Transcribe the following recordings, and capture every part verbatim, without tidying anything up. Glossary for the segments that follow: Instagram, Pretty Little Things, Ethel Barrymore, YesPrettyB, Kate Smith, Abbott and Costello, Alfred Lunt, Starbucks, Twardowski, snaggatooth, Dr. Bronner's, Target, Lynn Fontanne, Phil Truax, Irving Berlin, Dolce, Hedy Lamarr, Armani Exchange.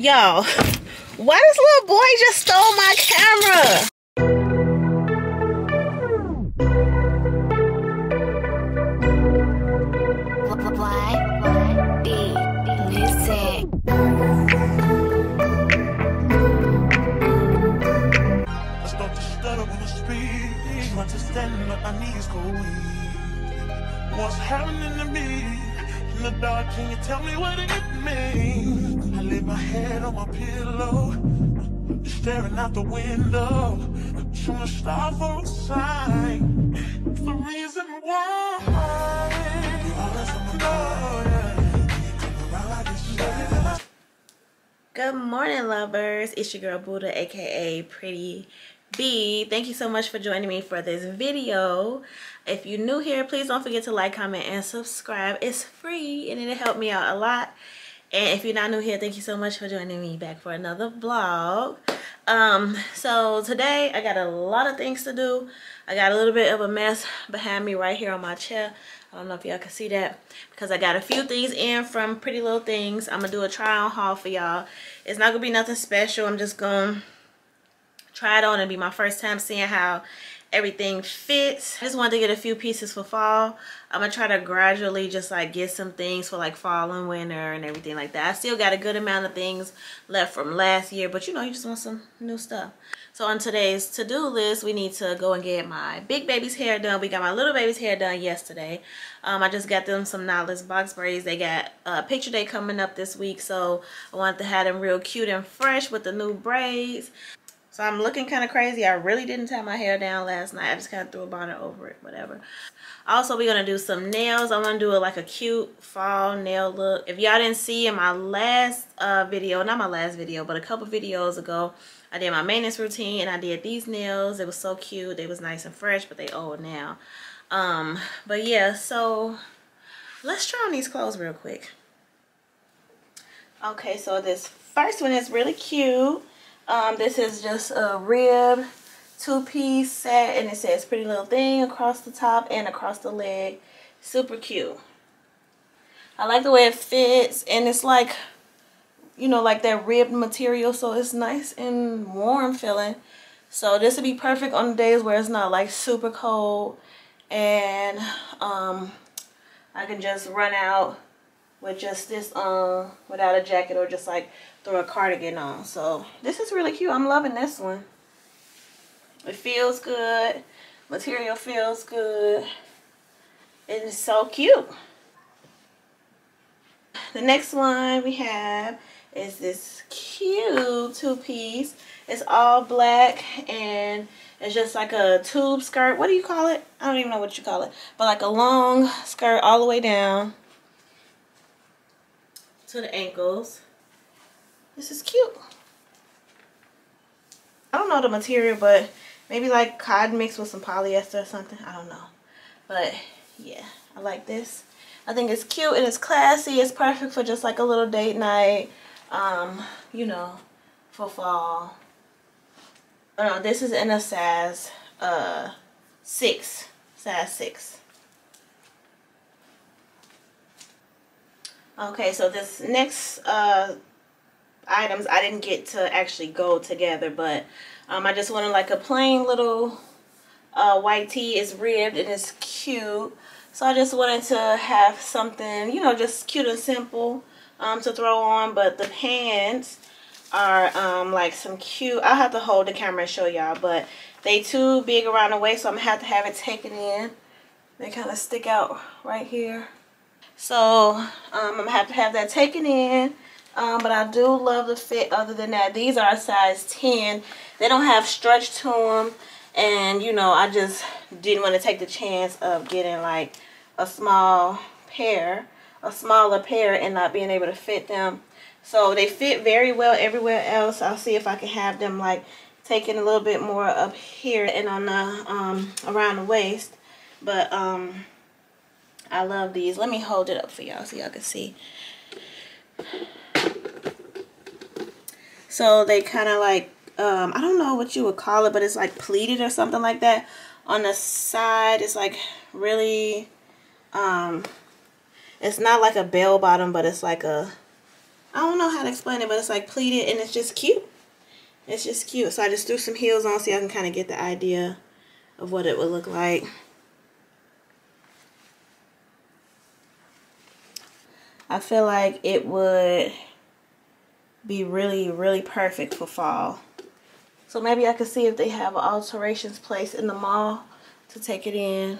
Y'all, why this little boy just stole my camera? What's happening to me in the dark? Can you tell me what it means? I lay my head on my pillow, staring out the window, trying to stop for a sign, the reason why. You always on my mind. You come around like it's shine. Good morning, lovers. It's your girl Buddha, aka Pretty B. Thank you so much for joining me for this video. If you're new here, please don't forget to like, comment, and subscribe. It's free and it'll help me out a lot. And if you're not new here, thank you so much for joining me back for another vlog. Um so today I got a lot of things to do. I got a little bit of a mess behind me right here on my chair. I don't know if y'all can see that because I got a few things in from Pretty Little Things. I'm gonna do a try on haul for y'all. It's not gonna be nothing special. I'm just gonna try it on and be my first time seeing how everything fits. I just wanted to get a few pieces for fall. I'm gonna try to gradually just like get some things for like fall and winter and everything like that. I still got a good amount of things left from last year, but you know, you just want some new stuff. So on today's to-do list, we need to go and get my big baby's hair done. We got my little baby's hair done yesterday. Um, I just got them some knotless box braids. They got uh, picture day coming up this week, so I wanted to have them real cute and fresh with the new braids. So I'm looking kind of crazy. I really didn't tie my hair down last night. I just kind of threw a bonnet over it, whatever. Also, we're going to do some nails. I'm going to do a, like a cute fall nail look. If y'all didn't see in my last uh, video, not my last video, but a couple videos ago, I did my maintenance routine and I did these nails. It was so cute. They was nice and fresh, but they old now. Um, but yeah, so let's try on these clothes real quick. Okay, so this first one is really cute. Um, this is just a rib two-piece set, and it says Pretty Little Thing across the top and across the leg. Super cute. I like the way it fits, and it's like, you know, like that ribbed material, so it's nice and warm feeling. So this would be perfect on the days where it's not like super cold, and um, I can just run out with just this um without a jacket, or just like throw a cardigan on. So this is really cute. I'm loving this one. It feels good. Material feels good. It is so cute. The next one we have is this cute two-piece. It's all black and it's just like a tube skirt. What do you call it? I don't even know what you call it, but like a long skirt all the way down to the ankles. This is cute. I don't know the material, but maybe like cotton mixed with some polyester or something. I don't know. But yeah, I like this. I think it's cute and it's classy. It's perfect for just like a little date night, um, you know, for fall. Uh, this is in a size uh, six, size six. Okay, so this next uh, items I didn't get to actually go together, but um, I just wanted like a plain little uh, white tee. It's ribbed and it's cute. So I just wanted to have something, you know, just cute and simple um, to throw on. But the pants are um, like some cute, I'll have to hold the camera and show y'all, but they too big around the waist, so I'm going to have to have it taken in. They kind of stick out right here. So um, I'm going to have to have that taken in, um, but I do love the fit other than that. These are a size ten. They don't have stretch to them, and, you know, I just didn't want to take the chance of getting, like, a small pair, a smaller pair, and not being able to fit them. So they fit very well everywhere else. I'll see if I can have them, like, taken a little bit more up here and on the um, around the waist, but... um. I love these. Let me hold it up for y'all so y'all can see. So they kind of like, um, I don't know what you would call it, but it's like pleated or something like that. On the side, it's like really, um, it's not like a bell bottom, but it's like a I don't know how to explain it, but it's like pleated and it's just cute. It's just cute. So I just threw some heels on so y'all can kind of get the idea of what it would look like. I feel like it would be really, really perfect for fall. So maybe I could see if they have an alterations place in the mall to take it in.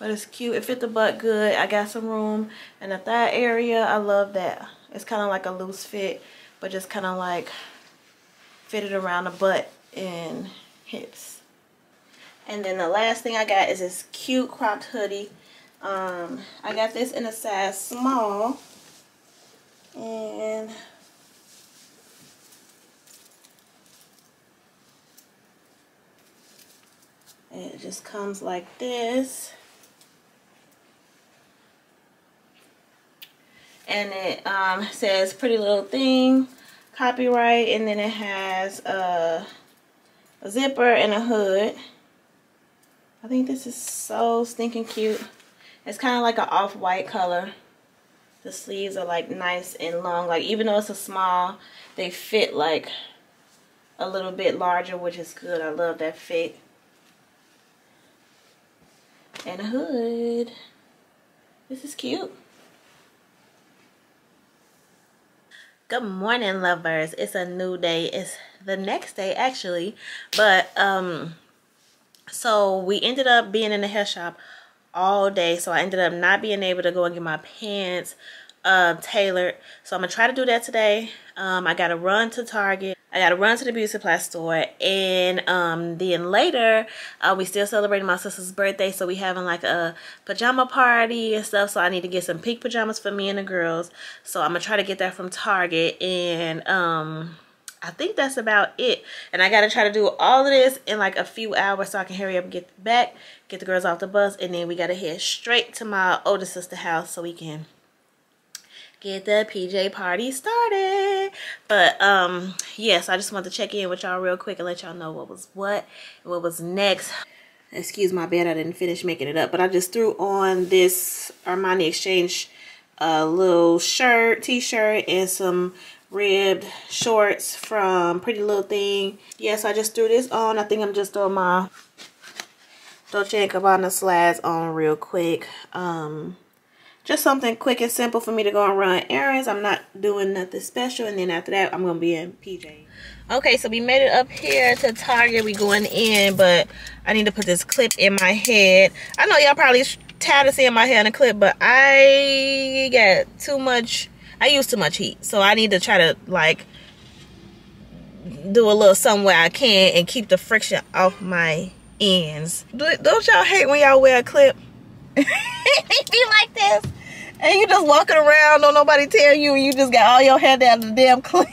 But it's cute. It fit the butt good. I got some room in the thigh area. I love that. It's kind of like a loose fit, but just kind of like fitted around the butt and hips. And then the last thing I got is this cute cropped hoodie. Um, I got this in a size small. And it just comes like this. And it um, says Pretty Little Thing, copyright, and then it has a, a zipper and a hood. I think this is so stinking cute. It's kind of like an off-white color. The sleeves are like nice and long. Like even though it's a small, they fit like a little bit larger, which is good. I love that fit. And a hood. This is cute. Good morning, lovers. It's a new day. It's the next day, actually. But, um, so we ended up being in the hair shop all day. So I ended up not being able to go and get my pants uh, tailored. So I'm going to try to do that today. Um, I got to run to Target. I got to run to the beauty supply store. And um, then later, uh, we still celebrating my sister's birthday. So we having like a pajama party and stuff. So I need to get some pink pajamas for me and the girls. So I'm going to try to get that from Target. And um, I think that's about it. And I got to try to do all of this in like a few hours so I can hurry up and get back, get the girls off the bus. And then we got to head straight to my older sister's house so we can get the P J party started. But um yes, I just wanted to check in with y'all real quick and let y'all know what was what and what was next. Excuse my bed, I didn't finish making it up, but I just threw on this Armani Exchange uh little shirt, t-shirt, and some ribbed shorts from Pretty Little Thing. Yes, yeah, so I just threw this on. I think I'm just throwing my Dolce and Gabbana slides on real quick. Um Just something quick and simple for me to go and run errands. I'm not doing nothing special. And then after that, I'm going to be in P J. Okay, so we made it up here to Target. We going in, but I need to put this clip in my head. I know y'all probably tired of seeing my hair in a clip, but I got too much. I use too much heat. So I need to try to, like, do a little something where I can and keep the friction off my ends. Don't y'all hate when y'all wear a clip? It be like this, and you just walking around, don't nobody tell you, and you just got all your hair down the damn clip,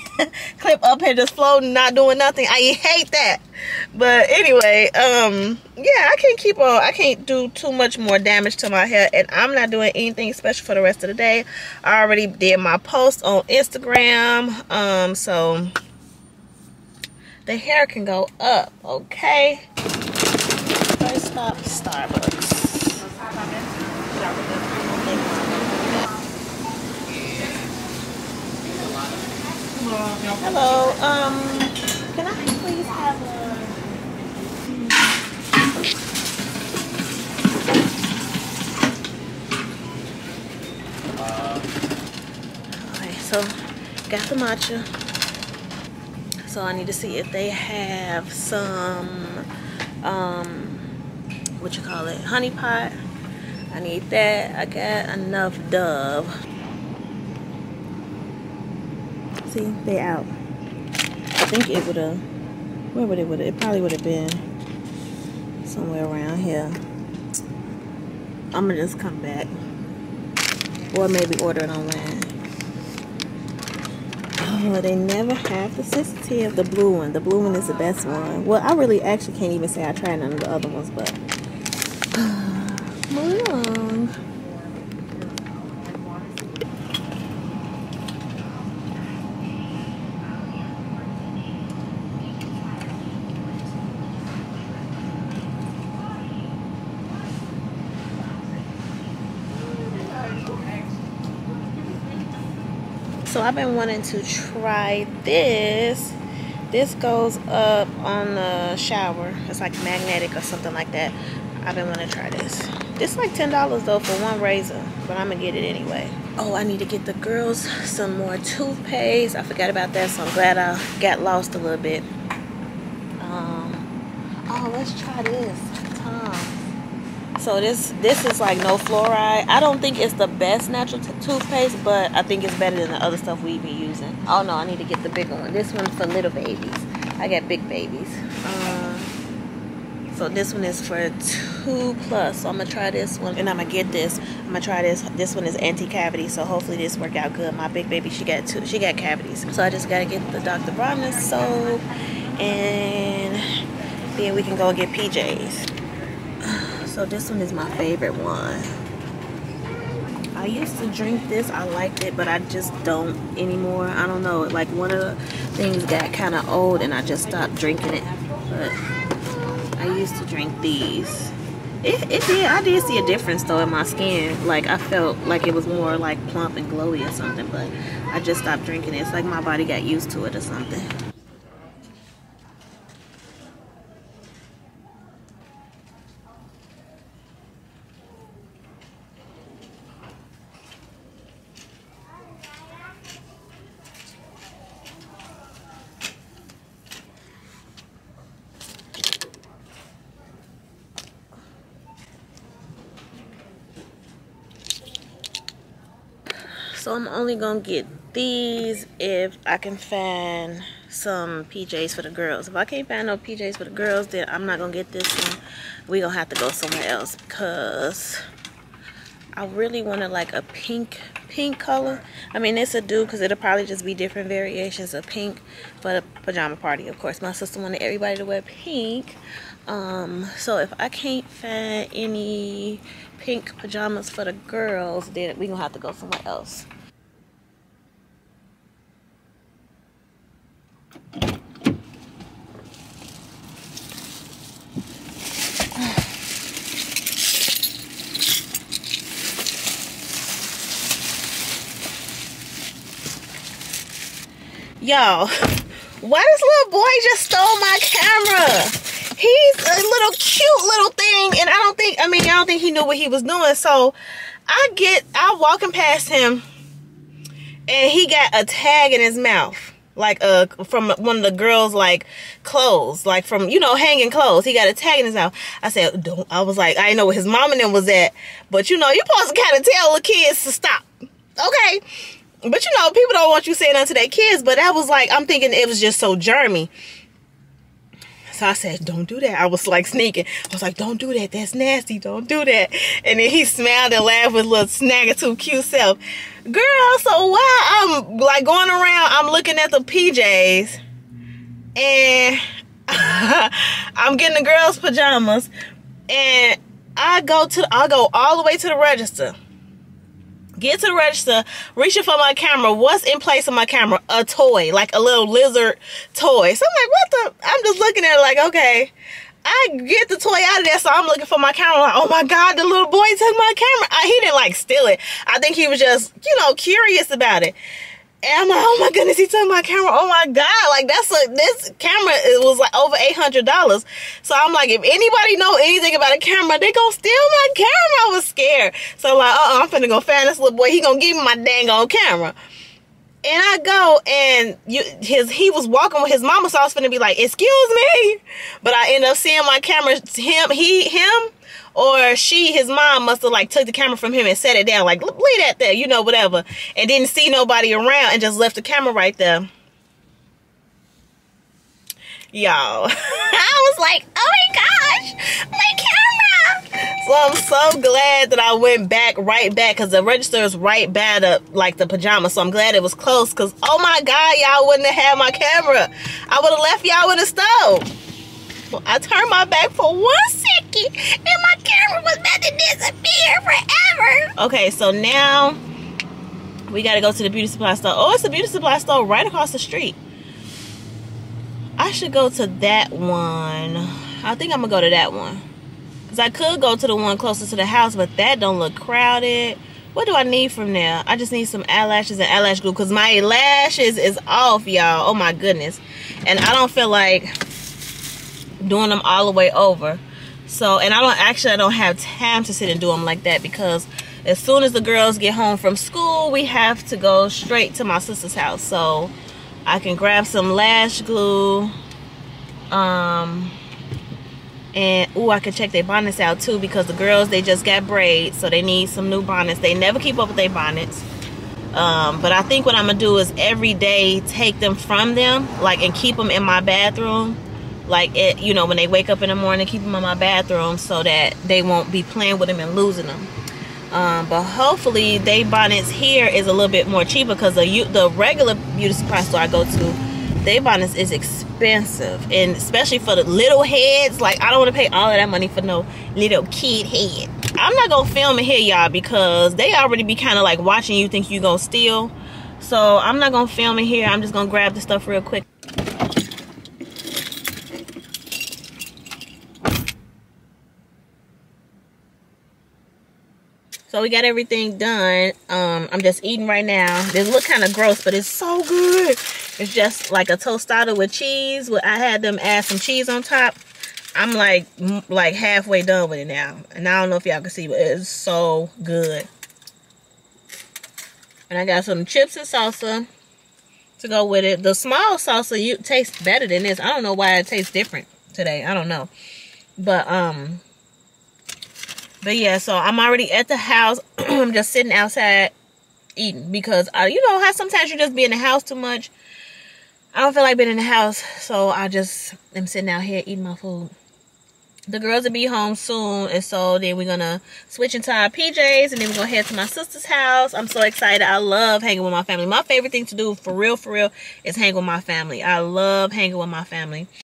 clip up here just floating, not doing nothing. I hate that. But anyway, um, yeah, I can't keep on. I can't do too much more damage to my hair, and I'm not doing anything special for the rest of the day. I already did my post on Instagram, um, so the hair can go up. Okay. First stop, Starbucks. Hello, um, can I please have a... Alright, so, got the matcha. So I need to see if they have some, um, what you call it, honey pot. I need that. I got enough Dove. See, they out. I think it would have, where would it would it probably would have been somewhere around here. I'm gonna just come back, or maybe order it online. Oh, they never have the sensitivity of the blue one. The blue one is the best one. Well, I really actually can't even say I tried none of the other ones, but move along. So I've been wanting to try this. This goes up on the shower. It's like magnetic or something like that. I've been wanting to try this. This is like ten dollars though for one razor, but I'm gonna get it anyway. Oh, I need to get the girls some more toothpaste. I forgot about that, so I'm glad I got lost a little bit. Um, oh, let's try this. Tom. So this this is like no fluoride. I don't think it's the best natural toothpaste, but I think it's better than the other stuff we've been using. Oh no, I need to get the bigger one. This one's for little babies. I got big babies. Uh, so this one is for two plus. So I'm gonna try this one, and I'm gonna get this. I'm gonna try this. This one is anti-cavity, so hopefully this worked out good. My big baby, she got two. She got cavities, so I just gotta get the Doctor Bronner's soap, and then we can go and get P Js. So this one is my favorite one. I used to drink this, I liked it, but I just don't anymore. I don't know, like one of the things got kind of old and I just stopped drinking it. But I used to drink these. It, it did, I did see a difference though in my skin. Like I felt like it was more like plump and glowy or something, but I just stopped drinking it. It's like my body got used to it or something. So I'm only gonna get these if I can find some P Js for the girls. If I can't find no P Js for the girls, then I'm not gonna get this one. We're gonna have to go somewhere else because I really wanted like a pink pink color. I mean, it's a do because it'll probably just be different variations of pink for the pajama party, of course. My sister wanted everybody to wear pink. Um, so if I can't find any pink pajamas for the girls, then we're gonna have to go somewhere else. Y'all, why this little boy just stole my camera? He's a little cute little thing, and I don't think, I mean, I don't think he knew what he was doing. So I get, I'm walking past him, and he got a tag in his mouth, like uh, from one of the girls' like clothes, like from, you know, hanging clothes. He got a tag in his mouth. I said, don't, I was like, I didn't know where his mom and them was at, but you know, you're supposed to kind of tell the kids to stop, okay? But you know, people don't want you saying that to their kids, but that was like, I'm thinking it was just so germy. So I said, don't do that. I was like sneaking. I was like, don't do that. That's nasty. Don't do that. And then he smiled and laughed with a little snaggatooth cute self. Girl, so while I'm like going around, I'm looking at the P Js. And I'm getting the girls' pajamas. And I go to I go all the way to the register. Get to the register, reaching for my camera. What's in place of my camera? A toy, like a little lizard toy. So I'm like, what the? I'm just looking at it like, okay. I get the toy out of there, so I'm looking for my camera. Like, oh my God, the little boy took my camera. I, he didn't like steal it. I think he was just, you know, curious about it. And I'm like, oh my goodness, he took my camera. Oh my God, like that's a, this camera, it was like over eight hundred dollars. So I'm like, if anybody know anything about a camera, they gonna steal my camera. I was scared. So I'm like, uh-uh, I'm finna go find this little boy. He gonna give me my dang old camera. And I go, and you, his he was walking with his mama, so I was finna be like, excuse me. But I end up seeing my camera, him, he, him, or she, his mom, must have like took the camera from him and set it down, like, leave that there, you know, whatever. And didn't see nobody around and just left the camera right there. Y'all, I was like, oh my gosh, my camera. So I'm so glad that I went back, right back, because the register is right by the, like, the pajamas. So I'm glad it was close, because, oh my God, y'all wouldn't have had my camera. I would have left y'all in the stove. Well, I turned my back for one second, and my camera was about to disappear forever. Okay, so now we got to go to the beauty supply store. Oh, it's a beauty supply store right across the street. I should go to that one. I think I'm gonna go to that one. Cause I could go to the one closer to the house, but that don't look crowded. What do I need from there? I just need some eyelashes and eyelash glue because my lashes is off, y'all. Oh my goodness. And I don't feel like doing them all the way over. So, and I don't actually, I don't have time to sit and do them like that because as soon as the girls get home from school, we have to go straight to my sister's house. So I can grab some lash glue. Um, and ooh, I can check their bonnets out too because the girls, they just got braids, so they need some new bonnets. They never keep up with their bonnets. Um, but I think what I'm gonna do is every day take them from them, like, and keep them in my bathroom, like, it, you know, when they wake up in the morning, keep them in my bathroom so that they won't be playing with them and losing them. Um, but hopefully they bonnets here is a little bit more cheaper because the the regular beauty supply store I go to, their bonnets is expensive, and especially for the little heads. Like, I don't want to pay all of that money for no little kid head. I'm not gonna film it here, y'all, because they already be kind of like watching you, think you gonna steal. So I'm not gonna film it here. I'm just gonna grab the stuff real quick. So we got everything done. Um, I'm just eating right now. This look kind of gross, but it's so good. It's just like a tostada with cheese. I had them add some cheese on top. I'm like like halfway done with it now. And I don't know if y'all can see, but it's so good. And I got some chips and salsa to go with it. The small salsa you tastes better than this. I don't know why it tastes different today. I don't know. But, um... But yeah, so I'm already at the house. I'm just sitting outside eating because, uh, you know, how sometimes you just be in the house too much. I don't feel like being in the house, so I just am sitting out here eating my food. The girls will be home soon, and so then we're going to switch into our P Js, and then we're going to head to my sister's house. I'm so excited. I love hanging with my family. My favorite thing to do, for real, for real, is hang with my family. I love hanging with my family.